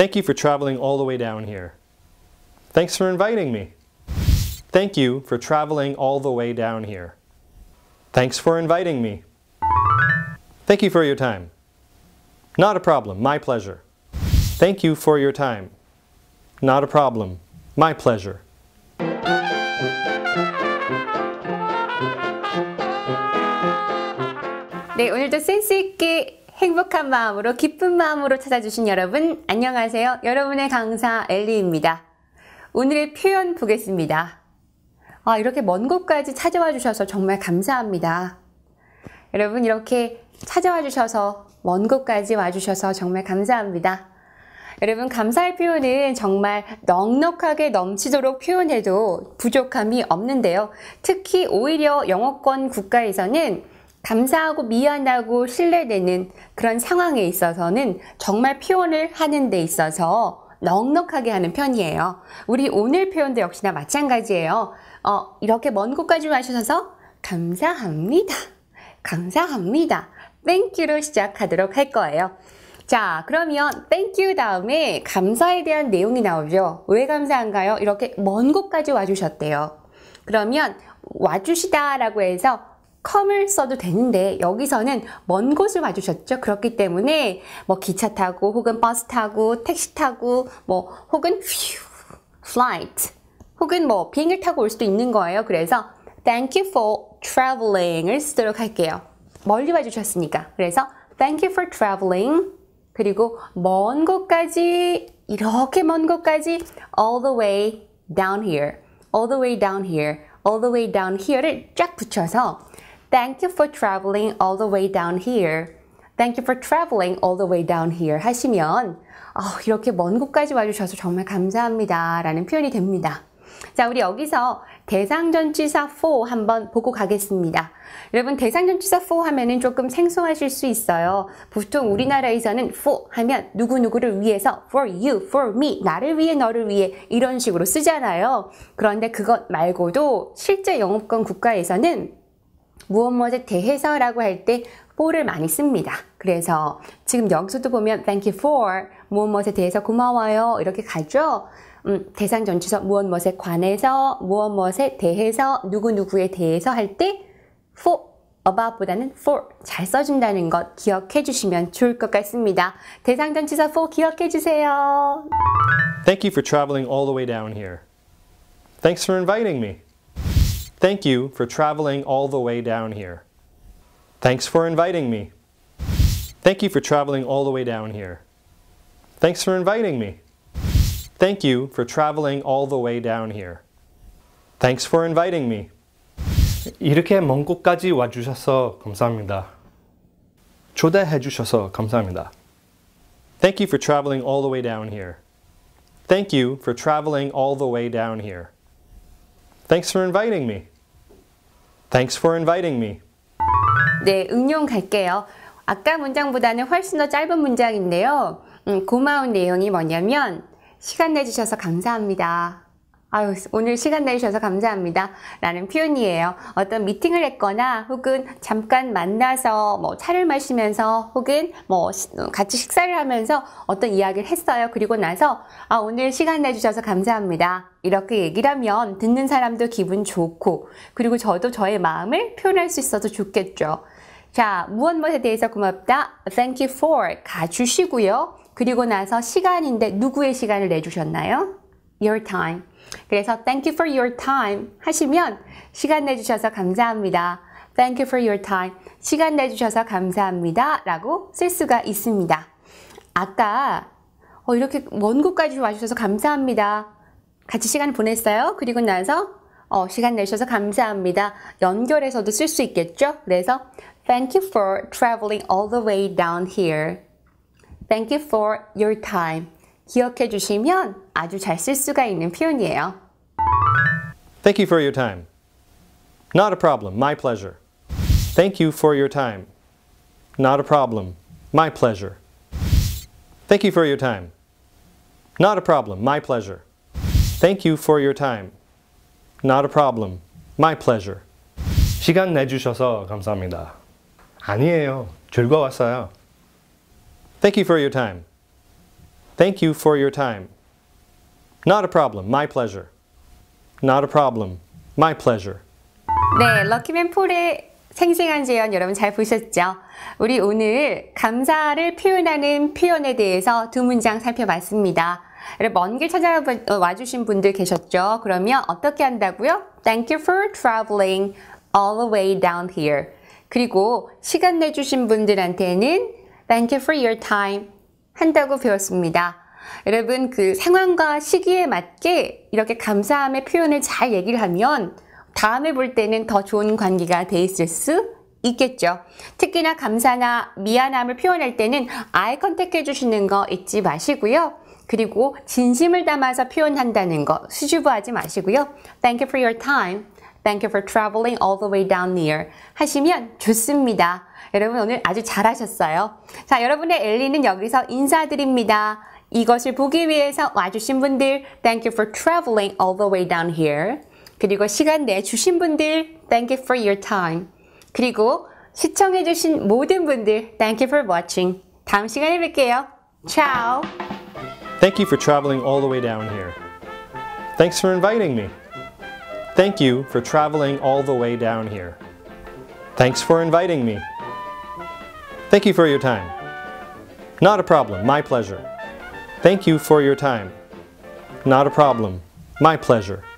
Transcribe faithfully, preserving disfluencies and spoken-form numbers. Thank you for traveling all the way down here. Thanks for inviting me. Thank you for traveling all the way down here. Thanks for inviting me. Thank you for your time. Not a problem. My pleasure. Thank you for your time. Not a problem. My pleasure. 네, 오늘도 센스 있게 행복한 마음으로 기쁜 마음으로 찾아주신 여러분 안녕하세요. 여러분의 강사 엘리입니다. 오늘의 표현 보겠습니다. 아, 이렇게 먼 곳까지 찾아와 주셔서 정말 감사합니다. 여러분 이렇게 찾아와 주셔서 먼 곳까지 와 주셔서 정말 감사합니다. 여러분 감사의 표현은 정말 넉넉하게 넘치도록 표현해도 부족함이 없는데요. 특히 오히려 영어권 국가에서는 감사하고 미안하고 신뢰되는 그런 상황에 있어서는 정말 표현을 하는 데 있어서 넉넉하게 하는 편이에요. 우리 오늘 표현도 역시나 마찬가지예요. 어, 이렇게 먼 곳까지 와주셔서 감사합니다. 감사합니다. Thank you로 시작하도록 할 거예요. 자, 그러면 Thank you 다음에 감사에 대한 내용이 나오죠. 왜 감사한가요? 이렇게 먼 곳까지 와주셨대요. 그러면 와주시다 라고 해서 come을 써도 되는데 여기서는 먼 곳을 와주셨죠. 그렇기 때문에 뭐 기차 타고 혹은 버스 타고 택시 타고 뭐 혹은 휴, flight 혹은 뭐 비행기를 타고 올 수도 있는 거예요. 그래서 thank you for traveling을 쓰도록 할게요. 멀리 와주셨으니까. 그래서 thank you for traveling 그리고 먼 곳까지 이렇게 먼 곳까지 all the way down here all the way down here all the way down here를 쫙 붙여서 Thank you for traveling all the way down here. Thank you for traveling all the way down here 하시면 어, 이렇게 먼 곳까지 와주셔서 정말 감사합니다 라는 표현이 됩니다. 자, 우리 여기서 대상전치사 for 한번 보고 가겠습니다. 여러분 대상전치사 for 하면은 조금 생소하실 수 있어요. 보통 우리나라에서는 for 하면 누구누구를 위해서 for you, for me, 나를 위해, 너를 위해 이런 식으로 쓰잖아요. 그런데 그것 말고도 실제 영어권 국가에서는 무엇무엇에 대해서 라고 할 때 for를 많이 씁니다. 그래서 지금 여기서도 보면 thank you for 무엇무엇에 대해서 고마워요 이렇게 가죠. 음, 대상전치사 무엇무엇에 관해서 무엇무엇에 대해서 누구누구에 대해서 할 때 for, about 보다는 for 잘 써준다는 것 기억해 주시면 좋을 것 같습니다. 대상전치사 for 기억해 주세요. Thank you for traveling all the way down here. Thanks for inviting me. Thank you for traveling all the way down here. Thanks for inviting me. Thank you for traveling all the way down here. Thanks for inviting me. Thank you for traveling all the way down here. Thanks for inviting me. 이렇게 먼 곳까지 와주셔서 감사합니다. 초대해주셔서 감사합니다. Thank you for traveling all the way down here. Thank you for traveling all the way down here. Thanks for inviting me. Thanks for inviting me. 네, 응용 갈게요. 아까 문장보다는 훨씬 더 짧은 문장인데요. 음, 고마운 내용이 뭐냐면 시간 내주셔서 감사합니다. 아유, 오늘 시간 내주셔서 감사합니다. 라는 표현이에요. 어떤 미팅을 했거나 혹은 잠깐 만나서 뭐 차를 마시면서 혹은 뭐 같이 식사를 하면서 어떤 이야기를 했어요. 그리고 나서 아, 오늘 시간 내주셔서 감사합니다. 이렇게 얘기를 하면 듣는 사람도 기분 좋고 그리고 저도 저의 마음을 표현할 수 있어서 좋겠죠. 자, 무엇무엇에 대해서 고맙다. Thank you for 가주시고요. 그리고 나서 시간인데 누구의 시간을 내주셨나요? Your time. 그래서 Thank you for your time 하시면 시간 내주셔서 감사합니다. Thank you for your time. 시간 내주셔서 감사합니다. 라고 쓸 수가 있습니다. 아까 어, 이렇게 먼 곳까지 와주셔서 감사합니다. 같이 시간 보냈어요. 그리고 나서 어, 시간 내주셔서 감사합니다. 연결해서도 쓸 수 있겠죠? 그래서 Thank you for traveling all the way down here. Thank you for your time. 기억해 주시면 아주 잘 쓸 수가 있는 표현이에요. Thank you for your time. Not a problem. My pleasure. Thank you for your time. Not a problem. My pleasure. Thank you for your time. Not a problem. My pleasure. Thank you for your time. Not a problem. My pleasure. 시간 내주셔서 감사합니다. 아니에요. 즐거웠어요. Thank you for your time. Thank you for your time. Not a problem. My pleasure. Not a problem. My pleasure. 네, 럭키맨 폴의 생생한 재연 여러분 잘 보셨죠? 우리 오늘 감사를 표현하는 표현에 대해서 두 문장 살펴봤습니다. 먼 길 찾아와 주신 분들 계셨죠? 그러면 어떻게 한다고요? Thank you for traveling all the way down here. 그리고 시간 내주신 분들한테는 Thank you for your time 한다고 배웠습니다. 여러분 그 상황과 시기에 맞게 이렇게 감사함의 표현을 잘 얘기를 하면 다음에 볼 때는 더 좋은 관계가 돼 있을 수 있겠죠. 특히나 감사나 미안함을 표현할 때는 아이 컨택 해주시는 거 잊지 마시고요. 그리고 진심을 담아서 표현한다는 거 수줍어하지 마시고요. Thank you for your time. Thank you for traveling all the way down here 하시면 좋습니다. 여러분 오늘 아주 잘하셨어요. 자, 여러분의 엘리는 여기서 인사드립니다. 이것을 보기 위해서 와주신 분들 Thank you for traveling all the way down here. 그리고 시간 내주신 분들 Thank you for your time. 그리고 시청해주신 모든 분들 Thank you for watching. 다음 시간에 뵐게요. Ciao. Thank you for traveling all the way down here. Thanks for inviting me. Thank you for traveling all the way down here. Thanks for inviting me. Thank you for your time. Not a problem. My pleasure. Thank you for your time. Not a problem. My pleasure.